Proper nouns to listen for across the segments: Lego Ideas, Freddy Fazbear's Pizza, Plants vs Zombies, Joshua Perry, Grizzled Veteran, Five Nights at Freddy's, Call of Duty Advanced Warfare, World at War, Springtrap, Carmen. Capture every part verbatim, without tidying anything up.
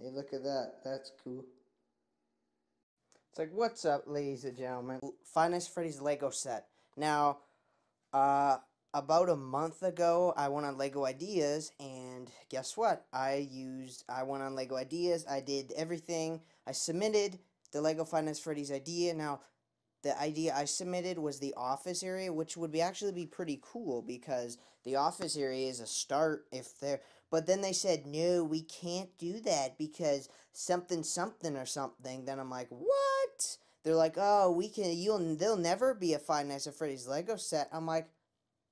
Hey, look at that. That's cool. It's like, what's up, ladies and gentlemen? Five Nights at Freddy's Lego set. Now, uh, about a month ago, I went on Lego Ideas, and guess what? I used, I went on Lego Ideas, I did everything. I submitted the Lego Five Nights at Freddy's idea. Now, the idea I submitted was the office area, which would be actually be pretty cool because the office area is a start if they're... But then they said, no, we can't do that because something something or something. Then I'm like, what? They're like, oh, we can... You'll, there'll never be a Five Nights at Freddy's Lego set. I'm like,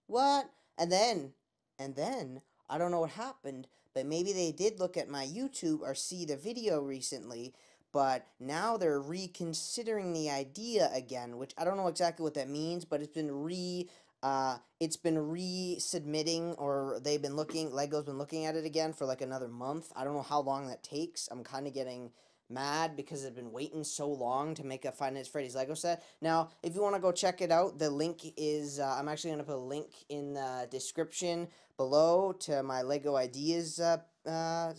what? And then, and then, I don't know what happened, but maybe they did look at my YouTube or see the video recently, but now they're reconsidering the idea again, which I don't know exactly what that means, but it's been re, uh, it's been resubmitting, or they've been looking, Lego's been looking at it again for like another month. I don't know how long that takes. I'm kind of getting mad because they've been waiting so long to make a Five Nights at Freddy's Lego set. Now, if you want to go check it out, the link is, uh, I'm actually going to put a link in the description below to my Lego Ideas, uh, uh,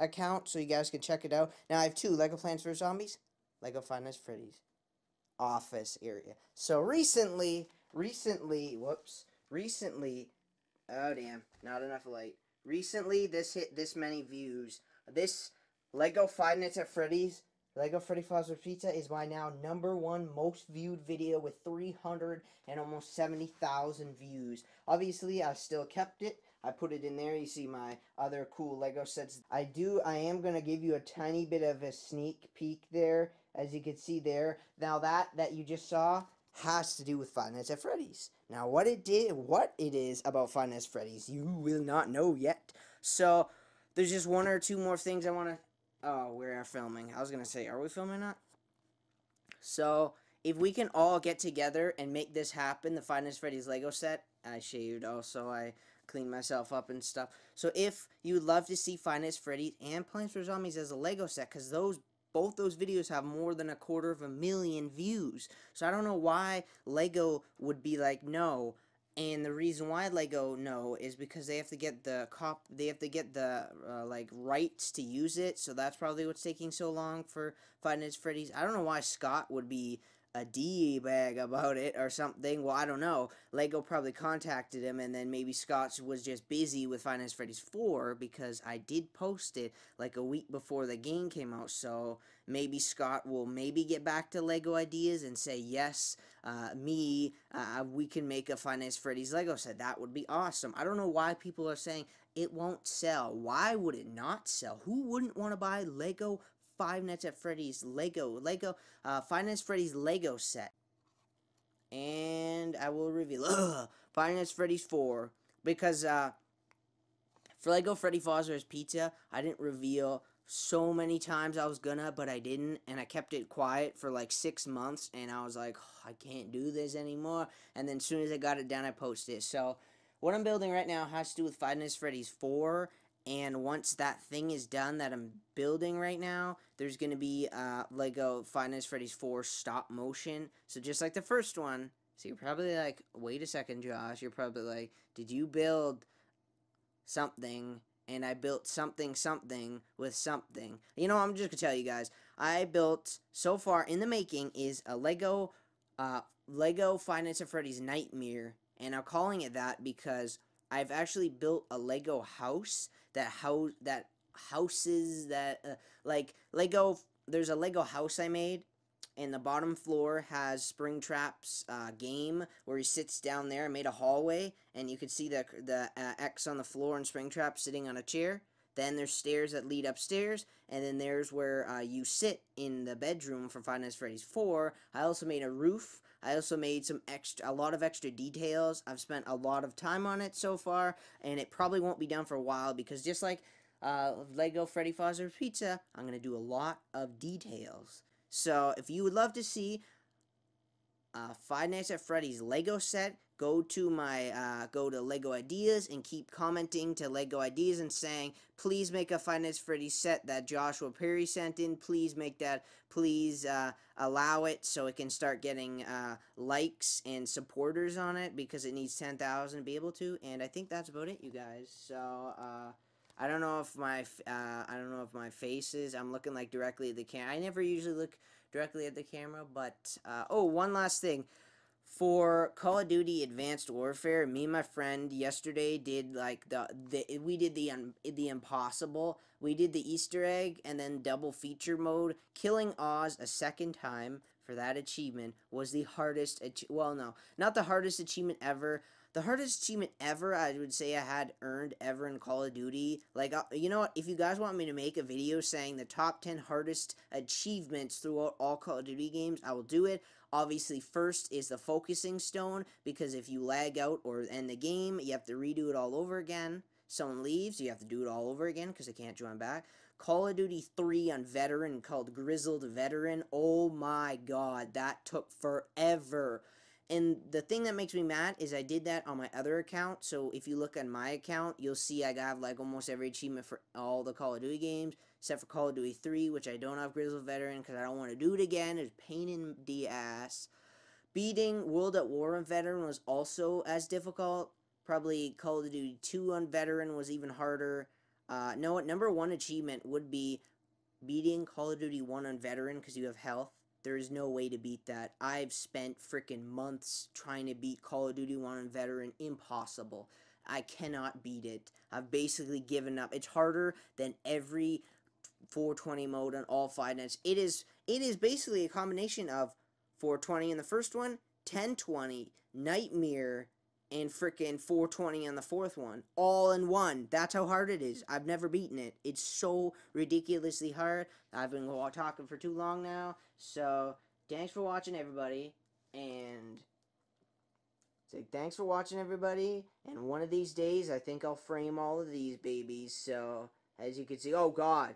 account, so you guys can check it out. Now, I have two, Lego Plants vs Zombies, Lego Five Nights at Freddy's office area. So, recently, recently, whoops, recently, oh damn, not enough light. Recently, this hit this many views. This Lego Five Nights at Freddy's, Lego Freddy Fazbear's Pizza is my now number one most viewed video with three hundred and almost seventy thousand views. Obviously, I still kept it. I put it in there. You see my other cool Lego sets. I do, I am going to give you a tiny bit of a sneak peek there, as you can see there. Now that, that you just saw has to do with Five Nights at Freddy's. Now what it did, what it is about Five Nights at Freddy's, you will not know yet. So there's just one or two more things I want to, oh, we are filming. I was going to say, are we filming or not? So if we can all get together and make this happen, the Five Nights at Freddy's Lego set, I shaved also, I clean myself up and stuff. So if you would love to see Five Nights at Freddy's and Plants vs Zombies as a Lego set, because those both those videos have more than a quarter of a million views. So I don't know why Lego would be like no, and the reason why Lego no is because they have to get the cop they have to get the uh, like rights to use it. So that's probably what's taking so long for Five Nights at Freddy's. I don't know why Scott would be a D-bag about it or something. Well, I don't know. Lego probably contacted him, and then maybe Scott was just busy with Five Nights at Freddy's four, because I did post it like a week before the game came out, so maybe Scott will maybe get back to Lego Ideas and say, yes, uh, me, uh, we can make a Five Nights at Freddy's Lego set. That would be awesome. I don't know why people are saying it won't sell. Why would it not sell? Who wouldn't want to buy Lego Five Nights at Freddy's Lego, Lego, uh, Five Nights at Freddy's Lego set. And I will reveal, ugh, Five Nights at Freddy's four, because, uh, for Lego Freddy Fazbear's Pizza, I didn't reveal so many times I was gonna, but I didn't, and I kept it quiet for like six months, and I was like, oh, I can't do this anymore, and then as soon as I got it down, I posted it. So, what I'm building right now has to do with Five Nights at Freddy's four, and once that thing is done that I'm building right now, there's going to be uh, Lego Five Nights at Freddy's four stop motion. So just like the first one, so you're probably like, wait a second, Josh. You're probably like, did you build something? And I built something something with something. You know, I'm just going to tell you guys. I built, so far in the making, is a Lego, uh, Lego Five Nights at Freddy's Nightmare. And I'm calling it that because I've actually built a Lego house that house that houses that uh, like Lego. There's a Lego house I made, and the bottom floor has Springtrap's uh, game where he sits down there. I made a hallway, and you could see the the uh, X on the floor and Springtrap sitting on a chair. Then there's stairs that lead upstairs, and then there's where uh, you sit in the bedroom for Five Nights at Freddy's four. I also made a roof. I also made some extra, a lot of extra details. I've spent a lot of time on it so far, and it probably won't be done for a while because just like uh, Lego Freddy Fazbear's Pizza, I'm going to do a lot of details. So if you would love to see Uh, Five Nights at Freddy's Lego set, go to my, uh, go to Lego Ideas and keep commenting to Lego Ideas and saying, please make a Five Nights at Freddy's set that Joshua Perry sent in, please make that, please, uh, allow it so it can start getting, uh, likes and supporters on it because it needs ten thousand to be able to, and I think that's about it, you guys, so, uh, I don't know if my uh, I don't know if my face is. I'm looking like directly at the camera. I never usually look directly at the camera, but uh, oh, one last thing. For Call of Duty Advanced Warfare, me and my friend yesterday did like the, the we did the un, the impossible. We did the Easter egg and then double feature mode. Killing Oz a second time for that achievement was the hardest. Well, no, not the hardest achievement ever. The hardest achievement ever, I would say I had earned ever in Call of Duty. Like, you know what, if you guys want me to make a video saying the top ten hardest achievements throughout all Call of Duty games, I will do it. Obviously, first is the focusing stone, because if you lag out or end the game, you have to redo it all over again. Someone leaves, you have to do it all over again, because they can't join back. Call of Duty three on Veteran, called Grizzled Veteran. Oh my god, that took forever. And the thing that makes me mad is I did that on my other account, so if you look on my account, you'll see I have like almost every achievement for all the Call of Duty games, except for Call of Duty three, which I don't have Grizzled Veteran because I don't want to do it again. It's pain in the ass. Beating World at War on Veteran was also as difficult. Probably Call of Duty two on Veteran was even harder. Uh, no, number one achievement would be beating Call of Duty one on Veteran because you have health. There is no way to beat that. I've spent freaking months trying to beat Call of Duty one on Veteran. Impossible. I cannot beat it. I've basically given up. It's harder than every four twenty mode on all Five Nights. It is, it is basically a combination of four twenty in the first one, ten twenty, Nightmare, and freaking four twenty on the fourth one. All in one. That's how hard it is. I've never beaten it. It's so ridiculously hard. I've been talking for too long now. So, thanks for watching, everybody. And, like, thanks for watching, everybody. And one of these days, I think I'll frame all of these babies. So, as you can see. Oh, God.